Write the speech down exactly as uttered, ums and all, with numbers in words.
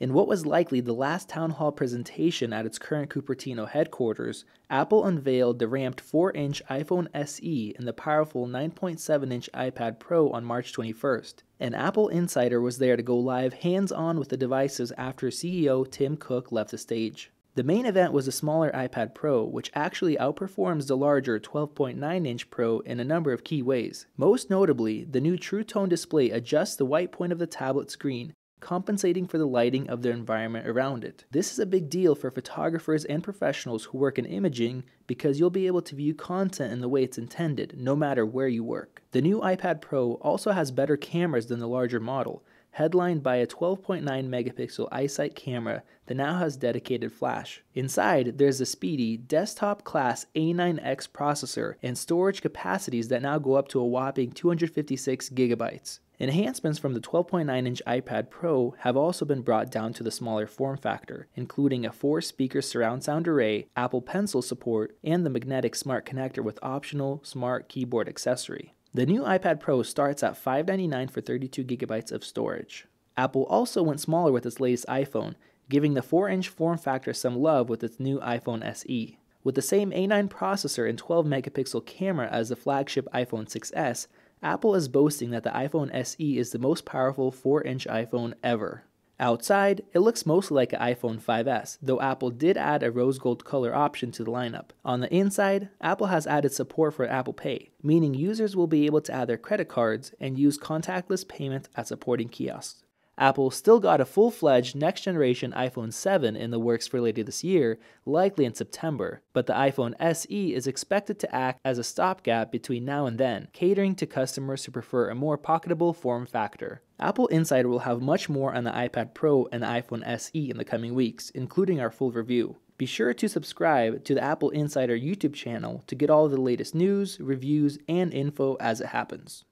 In what was likely the last town hall presentation at its current Cupertino headquarters, Apple unveiled the ramped four inch iPhone S E and the powerful nine point seven inch iPad Pro on March twenty-first, and Apple Insider was there to go live hands-on with the devices after C E O Tim Cook left the stage. The main event was a smaller iPad Pro, which actually outperforms the larger twelve point nine inch Pro in a number of key ways. Most notably, the new True Tone display adjusts the white point of the tablet screen, compensating for the lighting of their environment around it. This is a big deal for photographers and professionals who work in imaging because you'll be able to view content in the way it's intended, no matter where you work. The new iPad Pro also has better cameras than the larger model, headlined by a twelve point nine megapixel iSight camera that now has dedicated flash. Inside, there's a speedy, desktop-class A nine X processor and storage capacities that now go up to a whopping two hundred fifty-six gigabytes. Enhancements from the twelve point nine inch iPad Pro have also been brought down to the smaller form factor, including a four-speaker surround sound array, Apple Pencil support, and the magnetic Smart Connector with optional Smart Keyboard accessory. The new iPad Pro starts at five hundred ninety-nine dollars for thirty-two gigabytes of storage. Apple also went smaller with its latest iPhone, giving the four inch form factor some love with its new iPhone S E. With the same A nine processor and twelve megapixel camera as the flagship iPhone six S, Apple is boasting that the iPhone S E is the most powerful four inch iPhone ever. Outside, it looks mostly like an iPhone five S, though Apple did add a rose gold color option to the lineup. On the inside, Apple has added support for Apple Pay, meaning users will be able to add their credit cards and use contactless payments at supporting kiosks. Apple still got a full-fledged next-generation iPhone seven in the works for later this year, likely in September, but the iPhone S E is expected to act as a stopgap between now and then, catering to customers who prefer a more pocketable form factor. Apple Insider will have much more on the iPad Pro and the iPhone S E in the coming weeks, including our full review. Be sure to subscribe to the Apple Insider YouTube channel to get all the latest news, reviews, and info as it happens.